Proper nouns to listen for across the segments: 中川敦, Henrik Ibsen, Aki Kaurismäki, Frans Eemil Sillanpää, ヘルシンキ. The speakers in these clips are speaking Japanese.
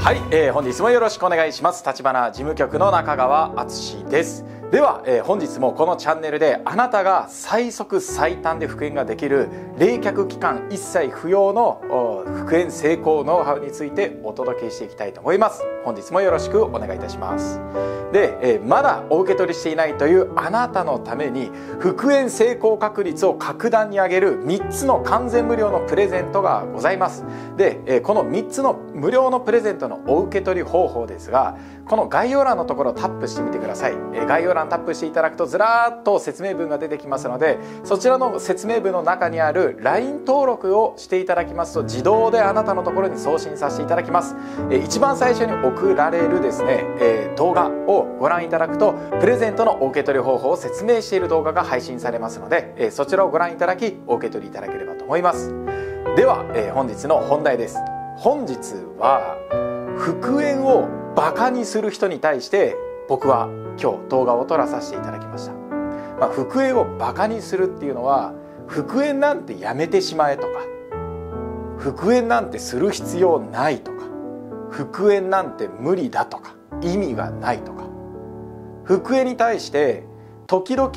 はい、本日もよろしくお願いします。立花事務局の中川敦です。では、本日もこのチャンネルであなたが最速最短で復縁ができる冷却期間一切不要の復縁成功ノウハウについてお届けしていきたいと思います。本日もよろしくお願いいたします。で、まだお受け取りしていないというあなたのために復縁成功確率を格段に上げる3つの完全無料のプレゼントがございます。で、この3つの無料のプレゼントのお受け取り方法ですが、この概要欄のところをタップしてみてください。概要欄タップしていただくとずらーっと説明文が出てきますので、そちらの説明文の中にある LINE 登録をしていただきますと自動であなたのところに送信させていただきます。一番最初に送られるですね、動画をご覧いただくとプレゼントのお受け取り方法を説明している動画が配信されますので、そちらをご覧いただきお受け取りいただければと思います。では、本日の本題です。本日は復縁をバカにする人に対して僕は今日動画を撮らさせていただきました。復縁をバカにするっていうのは、復縁なんてやめてしまえとか、復縁なんてする必要ないとか、復縁なんて無理だとか、意味がないとか、復縁に対して時々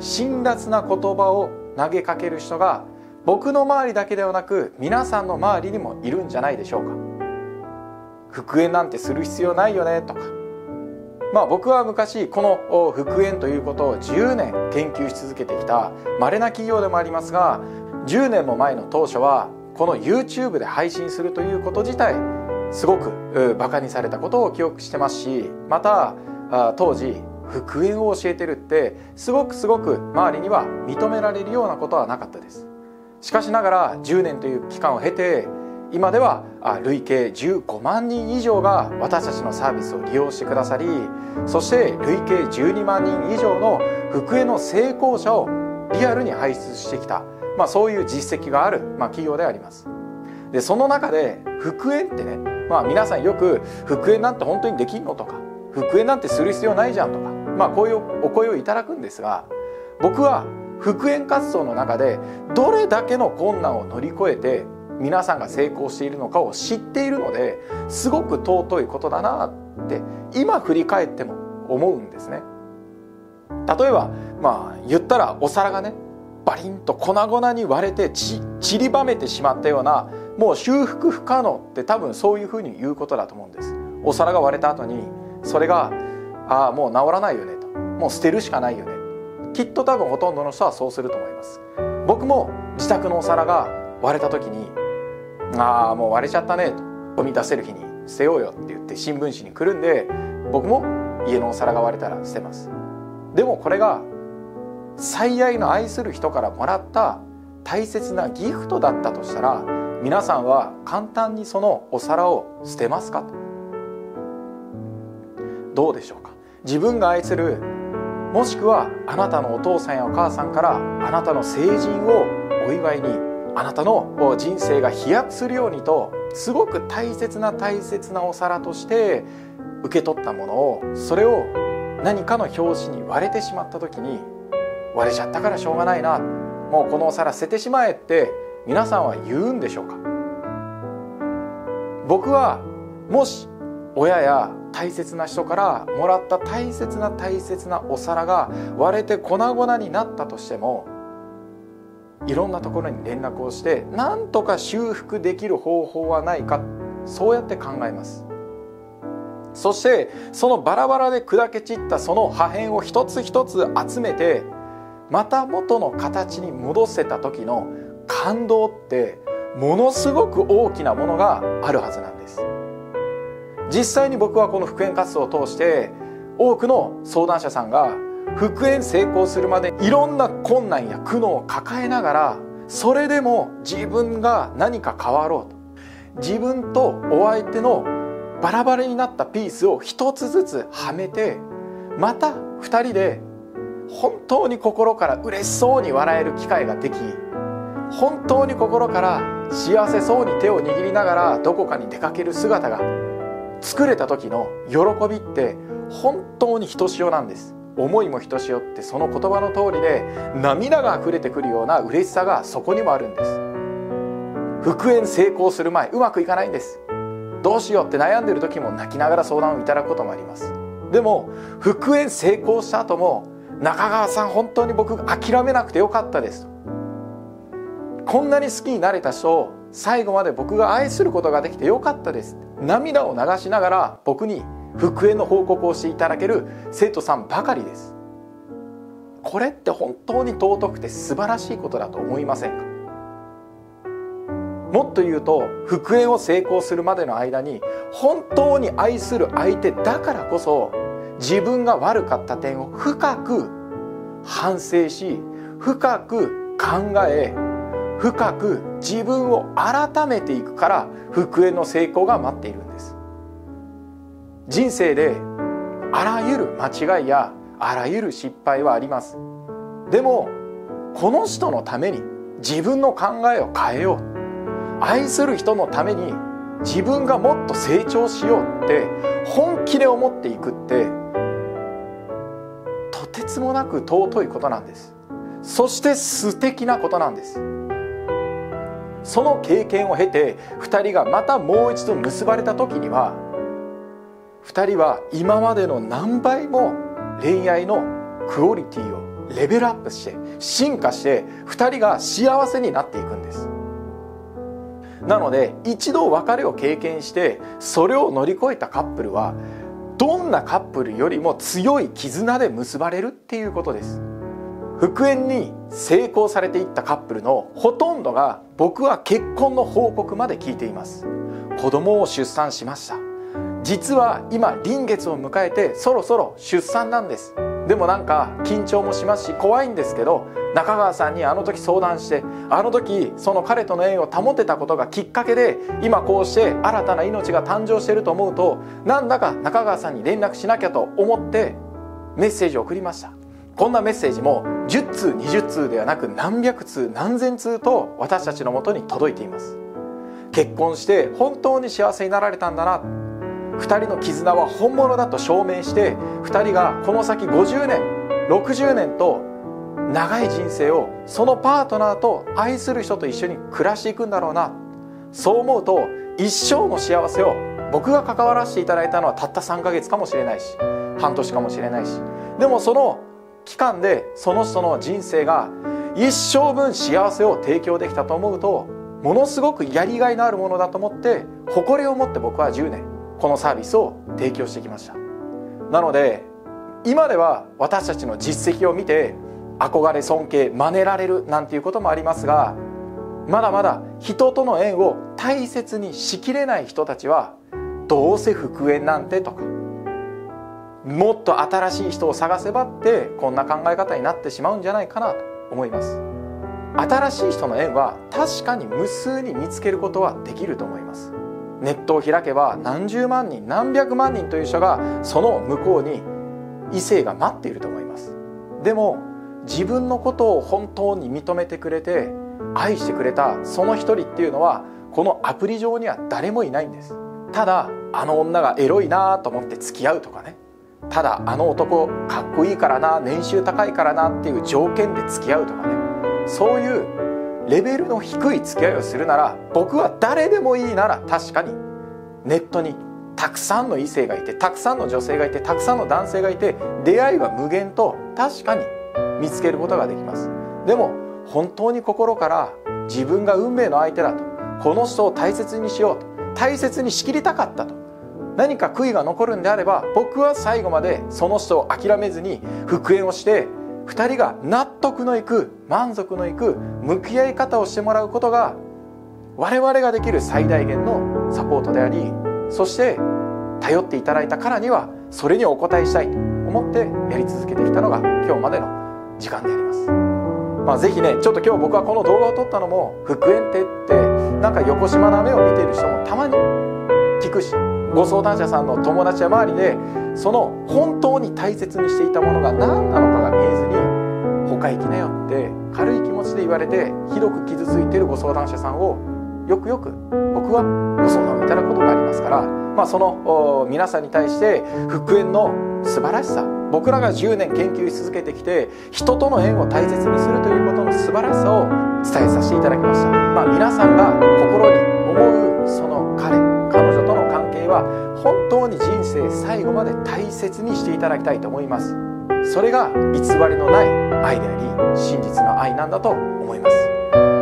辛辣な言葉を投げかける人が僕の周りだけではなく皆さんの周りにもいるんじゃないでしょうか。復縁なんてする必要ないよねとか。僕は昔この復縁ということを10年研究し続けてきた稀な企業でもありますが、10年も前の当初はこの YouTube で配信するということ自体すごくバカにされたことを記憶してますし、また当時復縁を教えてるってすごく周りには認められるようなことはなかったです。しかしながら10年という期間を経て今では累計15万人以上が私たちのサービスを利用してくださり、そして累計12万人以上の復縁の成功者をリアルに輩出してきた、そういう実績がある、企業であります。でその中で復縁ってね、皆さんよく復縁なんて本当にできんのとか、復縁なんてする必要ないじゃんとか、こういうお声をいただくんですが、僕は復縁活動の中でどれだけの困難を乗り越えて皆さんが成功しているのかを知っているので、すごく尊いことだなって今振り返っても思うんですね。例えば言ったらお皿がねバリンと粉々に割れて散りばめてしまったような、もう修復不可能って多分そういうふうに言うことだと思うんです。お皿が割れた後にそれがもう治らないよねと、もう捨てるしかないよね、きっと多分ほとんどの人はそうすると思います。僕も自宅のお皿が割れた時にもう割れちゃったねと、ゴミ出せる日に捨てようよって言って新聞紙にくるんで、僕も家のお皿が割れたら捨てます。でもこれが最愛の愛する人からもらった大切なギフトだったとしたら、皆さんは簡単にそのお皿を捨てますかと。どうでしょうか。自分が愛する、もしくはあなたのお父さんやお母さんからあなたの成人をお祝いに、あなたの人生が飛躍するようにと、すごく大切なお皿として受け取ったものを、それを何かの拍子に割れてしまった時に、割れちゃったからしょうがないな、もうこのお皿捨ててしまえって皆さんは言うんでしょうか。僕はもし親や大切な人からもらった大切なお皿が割れて粉々になったとしても、いろんなところに連絡をしてなんとか修復できる方法はないか、そうやって考えます。そしてそのバラバラで砕け散ったその破片を一つ一つ集めてまた元の形に戻せた時の感動ってものすごく大きなものがあるはずなんです。実際に僕はこの復縁活動を通して多くの相談者さんが復縁成功するまでいろんな困難や苦悩を抱えながら、それでも自分が何か変わろうと、自分とお相手のバラバラになったピースを一つずつはめて、また2人で本当に心から嬉しそうに笑える機会ができ、本当に心から幸せそうに手を握りながらどこかに出かける姿が作れた時の喜びって本当にひとしおなんです。思いもひとしおってその言葉の通りで、涙が溢れてくるような嬉しさがそこにもあるんです。復縁成功する前うまくいかないんです。どうしようって悩んでいる時も泣きながら相談をいただくこともあります。でも復縁成功した後も、中川さん本当に僕諦めなくてよかったです、こんなに好きになれた人を最後まで僕が愛することができてよかったです、涙を流しながら僕に復縁の報告をしていただける生徒さんばかりです。これって本当に尊くて素晴らしいことだと思いませんか。もっと言うと、復縁を成功するまでの間に本当に愛する相手だからこそ、自分が悪かった点を深く反省し、深く考え、深く自分を改めていくから復縁の成功が待っているんです。人生であらゆる間違いやあらゆる失敗はあります。でもこの人のために自分の考えを変えよう、愛する人のために自分がもっと成長しようって本気で思っていくって、とてつもなく尊いことなんです。そして素敵なことなんです。その経験を経て2人がまたもう一度結ばれた時には、2人は今までの何倍も恋愛のクオリティをレベルアップして進化して、2人が幸せになっていくんです。なので一度別れを経験してそれを乗り越えたカップルは、どんなカップルよりも強い絆で結ばれるっていうことです。復縁に成功されていったカップルのほとんどが、僕は結婚の報告まで聞いています。子供を出産しました、実は今臨月を迎えてそろそろ出産なんです、でもなんか緊張もしますし怖いんですけど、中川さんにあの時相談して、あの時その彼との縁を保てたことがきっかけで今こうして新たな命が誕生していると思うと、なんだか中川さんに連絡しなきゃと思ってメッセージを送りました。こんなメッセージも10通20通ではなく、何百通何千通と私たちのもとに届いています。結婚して本当に幸せになられたんだな、2人の絆は本物だと証明して、2人がこの先50年60年と長い人生をそのパートナーと愛する人と一緒に暮らしていくんだろうな、そう思うと一生の幸せを、僕が関わらせていただいたのはたった3ヶ月かもしれないし半年かもしれないし、でもその期間でその人の人生が一生分幸せを提供できたと思うと、ものすごくやりがいのあるものだと思って、誇りを持って僕は10年このサービスを提供してきました。なので今では私たちの実績を見て憧れ尊敬真似られるなんていうこともありますが、まだまだ人との縁を大切にしきれない人たちは、どうせ復縁なんてとか、もっと新しい人を探せばってこんな考え方になってしまうんじゃないかなと思います。新しい人の縁は確かに無数に見つけることはできると思います。ネットを開けば何十万人何百万人という人がその向こうに異性が待っていると思います。でも自分のことを本当に認めてくれて愛してくれたその一人っていうのは、このアプリ上には誰もいないんです。ただあの女がエロいなと思って付き合うとかね、ただあの男かっこいいからな、年収高いからなっていう条件で付き合うとかね、そういうレベルの低い付き合いをするなら、僕は誰でもいいなら、確かにネットにたくさんの異性がいて、たくさんの女性がいて、たくさんの男性がいて、出会いは無限と確かに見つけることができます。でも本当に心から自分が運命の相手だと、この人を大切にしようと、大切にしきりたかったと、何か悔いが残るんであれば、僕は最後までその人を諦めずに復縁をして、2人が納得のいく満足のいく向き合い方をしてもらうことが、我々ができる最大限のサポートであり、そして頼っていただいたからにはそれにお応えしたいと思ってやり続けてきたのが今日までの時間であります。ぜひね、ちょっと今日僕はこの動画を撮ったのも、復縁ってなんか横島な目を見ている人もたまに聞くし、ご相談者さんの友達や周りでその本当に大切にしていたものが何なのかが見えずに、他行きなよって軽い気持ちで言われてひどく傷ついているご相談者さんを、よくよく僕はご相談をいただくことがありますから、その皆さんに対して復縁の素晴らしさ、僕らが10年研究し続けてきて人との縁を大切にするということの素晴らしさを伝えさせていただきました。皆さんが心に思うその彼女との関係題は本当に人生最後まで大切にしていただきたいと思います。それが偽りのない愛であり、真実の愛なんだと思います。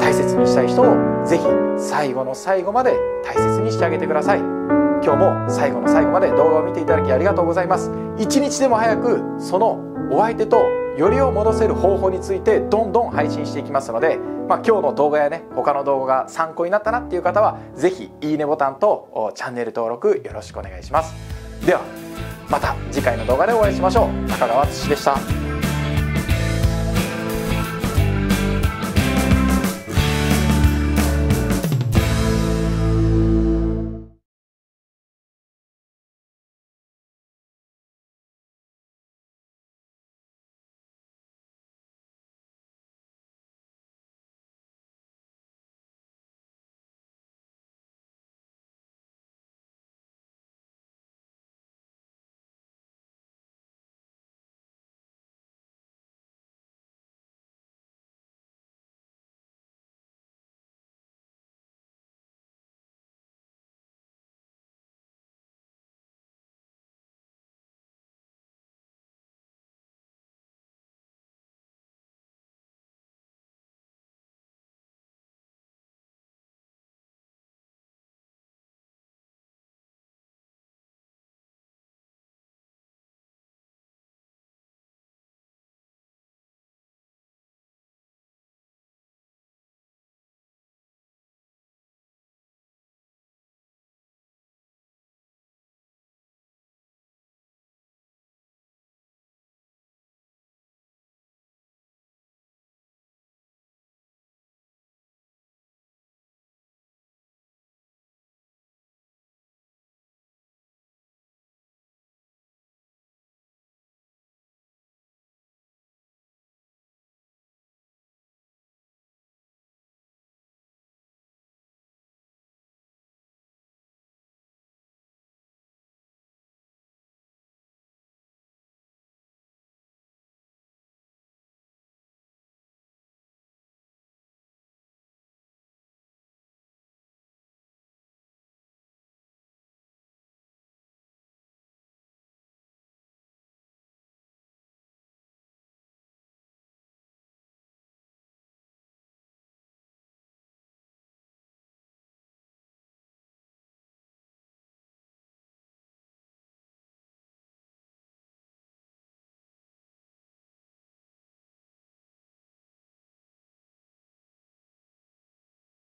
大切にしたい人もぜひ最後の最後まで大切にしてあげてください。今日も最後の最後まで動画を見ていただきありがとうございます。一日でも早くそのお相手とよりを戻せる方法についてどんどん配信していきますので、今日の動画やね、他の動画が参考になったなっていう方は是非いいねボタンとチャンネル登録よろしくお願いします。ではまた次回の動画でお会いしましょう。中川敦でした。